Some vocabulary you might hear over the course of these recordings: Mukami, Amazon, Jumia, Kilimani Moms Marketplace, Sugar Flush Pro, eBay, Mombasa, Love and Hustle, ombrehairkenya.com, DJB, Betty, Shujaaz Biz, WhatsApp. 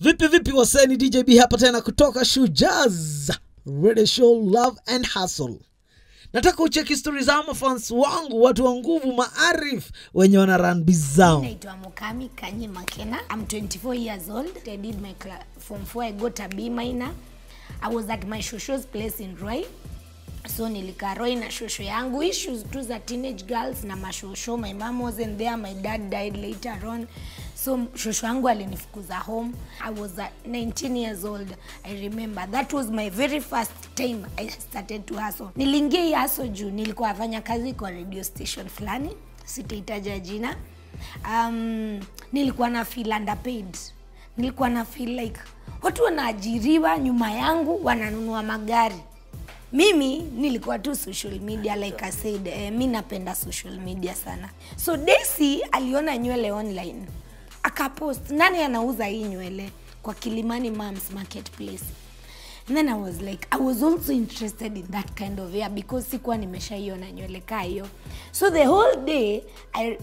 Vipi waseni, DJB hapa tena kutoka Shujaaz Biz Show Love and Hustle. Nataka ucheki story za mafans wangu, watu wa nguvu, maarif wenye wana run bizao. Naitwa Mukami Kanyi Makena. I'm 24 years old. I did my form 4. I got a B minor. I was at my shosho's place in Roy. So nilikaroi na shosho yangu, issues to the teenage girls na mashosho. My mom wasn't there, my dad died later on. So shosho yangu alinifukuza home. I was 19 years old, I remember. That was my very first time I started to hustle. Nilingia hustle juu, nilikuwa nafanya kazi kwa radio station fulani, sitaitaja jina. Nilikuwa na feel underpaid. Nilikuwa na feel like, watu wanaajiriwa nyuma yangu, wananunua magari. Mimi nilikuwa tu social media, like I said, mimi napenda social media sana. So Daisy aliona nywele online, akapost nani anauza hii nywele kwa Kilimani Moms Marketplace. And then I was like, I was also interested in that kind of hair because sikuwa nimeshaiona nywele kaa hiyo. So the whole day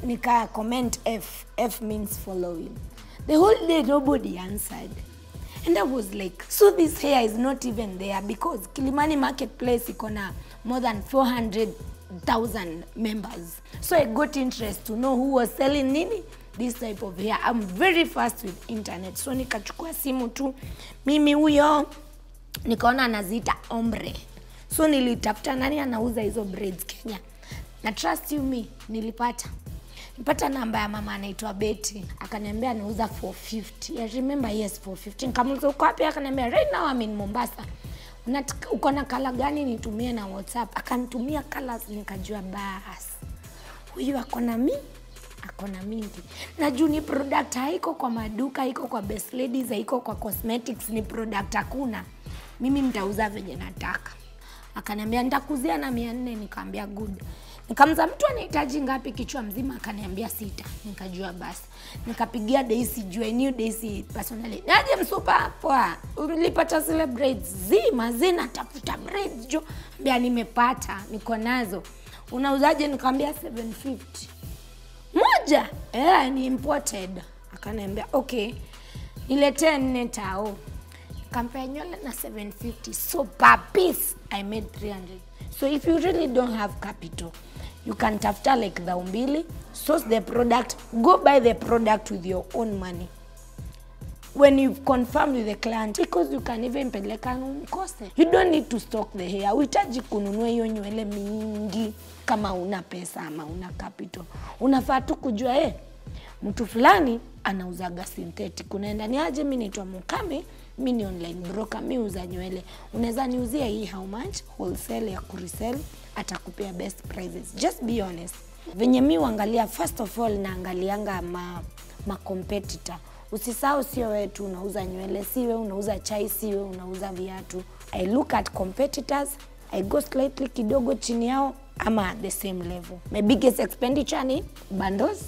nika comment F means following. The whole day nobody answered. And I was like, so this hair is not even there because Kilimani Marketplace ikona more than 400,000 members. So I got interest to know who was selling nini, this type of hair. I'm very fast with internet. So nikachukua simu tu, mimi huyo, nikaona anaziita ombre. So nilitafuta nani anauza hizo braids Kenya. Na trust you me, nilipata. Nipata namba ya mama anaitwa Betty. Akaniambia anauza 450. I remember, yes, 450. Nikamuliza uko wapi? Akaniambia right now I'm in Mombasa. Uko na kala gani nitumie na WhatsApp? Akanitumia colors, nikajua bas. Huyu akona mingi. Na juu ni product haiko kwa maduka, haiko kwa best ladies, haiko kwa cosmetics, ni product hakuna. Mimi mtauza venye nataka. Akaniambia nitakuzia na 400, nikamwambia good. Nikamza mtu anahitaji ngapi kichwa mzima? Akaniambia 6. Nikajua basi. Nikapigia Daisy, juu I knew Daisy personally. Naje msupa poa. Ulipata celebrate zima zina tafuta braids jo. Mbia nimepata, niko nazo. Unauzaje? Nikamwambia 750. Moja, ni imported. Akaniambia okay. Niletee 4 tao. Nikampea nyola na 750. So per piece I made 300. So if you really don't have capital, you can tafuta like the umbili, source the product, go buy the product with your own money. When you've confirmed with the client, because you can even peleka mkose. You don't need to stock the hair. Uhitaji kununua hiyo nywele mingi kama una pesa ama una capital. Unafaa tu kujua mtu fulani anauzaga synthetic. Unaenda ni aje, mimi naitwa Mukami, mimi ni online broker, mimi uza nywele. Unaweza niuzia hii how much wholesale ya kuresell, atakupea best prices. Just be honest. Venye mimi uangalia, first of all naangalianga ma competitor. Usisahau sio wewe tu unauza nywele, si wewe unauza chai, si wewe unauza viatu. I look at competitors, I go slightly kidogo chini yao ama at the same level. My biggest expenditure ni bundles,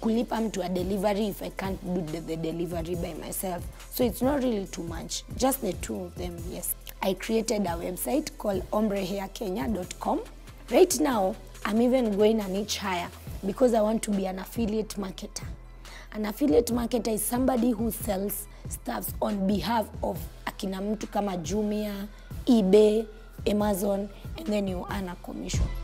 kulipa mtu a delivery if I can't do the delivery by myself. So it's not really too much. Just the two of them, yes. I created a website called ombrehairkenya.com. Right now, I'm even going a niche higher because I want to be an affiliate marketer. An affiliate marketer is somebody who sells stuffs on behalf of akina mtu kama Jumia, eBay, Amazon, and then you earn a commission.